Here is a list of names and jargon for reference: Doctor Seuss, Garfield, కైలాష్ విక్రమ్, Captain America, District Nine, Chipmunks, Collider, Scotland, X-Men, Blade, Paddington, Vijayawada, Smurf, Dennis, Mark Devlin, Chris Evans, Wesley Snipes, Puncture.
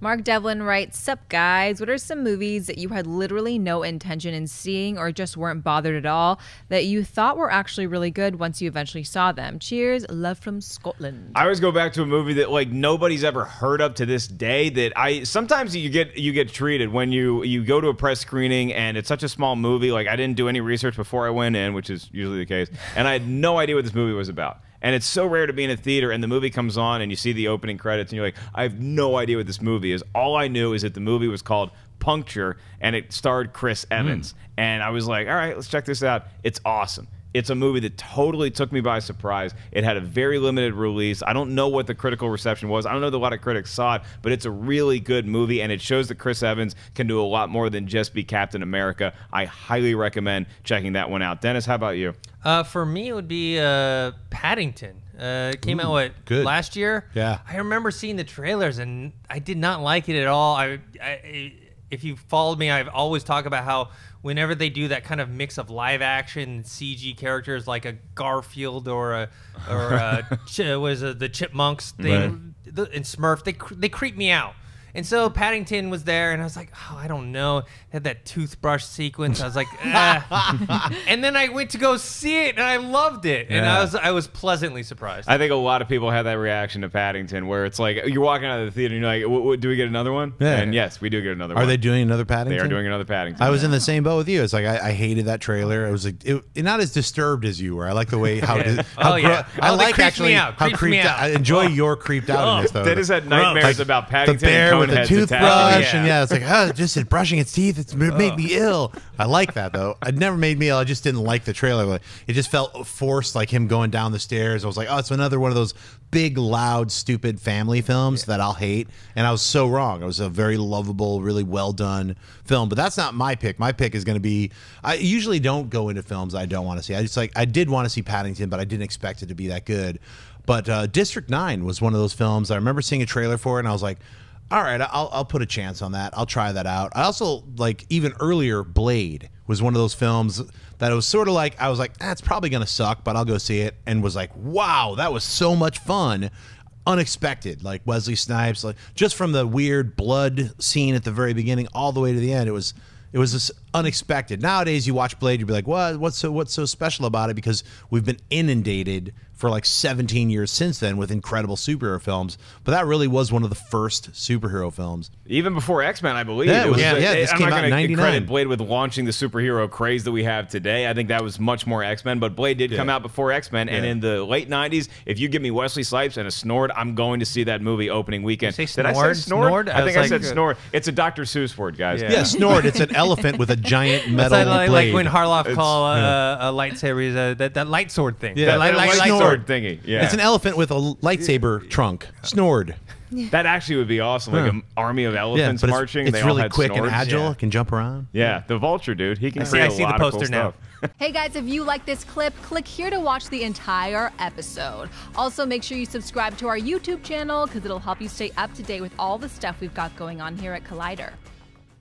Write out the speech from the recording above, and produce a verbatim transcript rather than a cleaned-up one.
Mark Devlin writes, "Sup guys, what are some movies that you had literally no intention in seeing or just weren't bothered at all that you thought were actually really good once you eventually saw them? Cheers, love from Scotland." I always go back to a movie that like nobody's ever heard of to this day that I sometimes you get you get treated when you you go to a press screening and it's such a small movie, like I didn't do any research before I went in, which is usually the case, and I had no idea what this movie was about. And it's so rare to be in a theater and the movie comes on and you see the opening credits and you're like, I have no idea what this movie is. All I knew is that the movie was called Puncture and it starred Chris Evans. Mm. And I was like, all right, let's check this out. It's awesome. It's a movie that totally took me by surprise. It had a very limited release. I don't know what the critical reception was. I don't know that a lot of critics saw it, but it's a really good movie, and it shows that Chris Evans can do a lot more than just be Captain America. I highly recommend checking that one out. Dennis, how about you? Uh, for me, it would be uh, Paddington. Uh, it came Ooh, out what good. last year? Yeah. I remember seeing the trailers, and I did not like it at all. I, I if you followed me, I've always talked about how whenever they do that kind of mix of live action C G characters like a Garfield or a or a, was a, the Chipmunks thing right. the, and Smurf, they they creep me out. And so Paddington was there, and I was like, oh, I don't know. It had that toothbrush sequence. I was like, ah. And then I went to go see it, and I loved it. Yeah. And I was I was pleasantly surprised. I think a lot of people had that reaction to Paddington, where it's like, you're walking out of the theater, and you're like, w w do we get another one? Yeah. And yes, we do get another one. Are they doing another Paddington? They are doing another Paddington. I was in the same boat with you. It's like, I, I hated that trailer. I was like, it, not as disturbed as you were. I like the way how... yeah. how oh, yeah. I oh, like actually me out. how creeped me out. out. I enjoy oh. your creeped outness, though. Dennis had nightmares like, about Paddington. The toothbrush yeah. and yeah, it's like oh, just it brushing its teeth. It's made oh. me ill. I like that though. It never made me ill. I just didn't like the trailer. It just felt forced, like him going down the stairs. I was like, oh, it's another one of those big, loud, stupid family films yeah. that I'll hate. And I was so wrong. It was a very lovable, really well done film. But that's not my pick. My pick is going to be. I usually don't go into films I don't want to see. I just like I did want to see Paddington, but I didn't expect it to be that good. But uh, District Nine was one of those films. I remember seeing a trailer for it, and I was like, all right, I'll, I'll put a chance on that. I'll try that out. I also, like, even earlier, Blade was one of those films that it was sort of like, I was like, that's eh, probably going to suck, but I'll go see it, and was like, wow, that was so much fun. Unexpected, like Wesley Snipes, like just from the weird blood scene at the very beginning all the way to the end, it was it was just unexpected. Nowadays, you watch Blade, you'd be like, what, what's so, what's so special about it? Because we've been inundated for like seventeen years since then with incredible superhero films, but that really was one of the first superhero films. Even before X-Men, I believe. Yeah, it was, yeah, like, yeah it, this I'm came not going to credit Blade with launching the superhero craze that we have today. I think that was much more X-Men, but Blade did yeah. come out before X-Men, yeah. and in the late nineties, if you give me Wesley Snipes and a snort, I'm going to see that movie opening weekend. Did, did I say snort? I, I think I like, said snort. It's a Doctor Seuss word, guys. Yeah, yeah snort. It's an elephant with a giant metal blade. Like, like when Harloff called yeah. uh, a lightsaber, uh, that, that light sword thing. Yeah, that light, light, light sword. Thingy. Yeah. It's an elephant with a lightsaber trunk. Snord. Yeah. That actually would be awesome. Like an army of elephants yeah, marching. It's, it's they really all had quick snorts. and agile. Yeah. Can jump around. Yeah, the vulture dude. He can I see, I see a lot the poster of cool now. Stuff. Hey guys, if you like this clip, click here to watch the entire episode. Also, make sure you subscribe to our YouTube channel because it'll help you stay up to date with all the stuff we've got going on here at Collider.